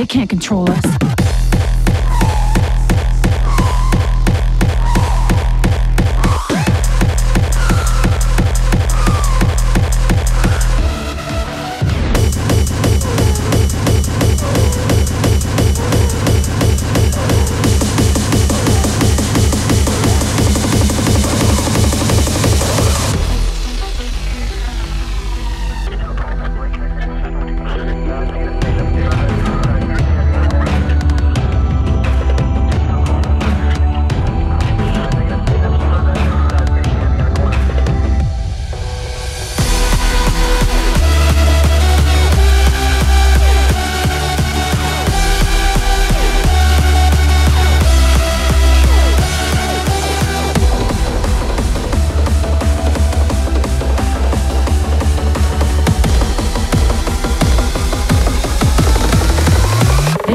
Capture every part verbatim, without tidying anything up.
They can't control us.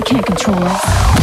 Can't control us.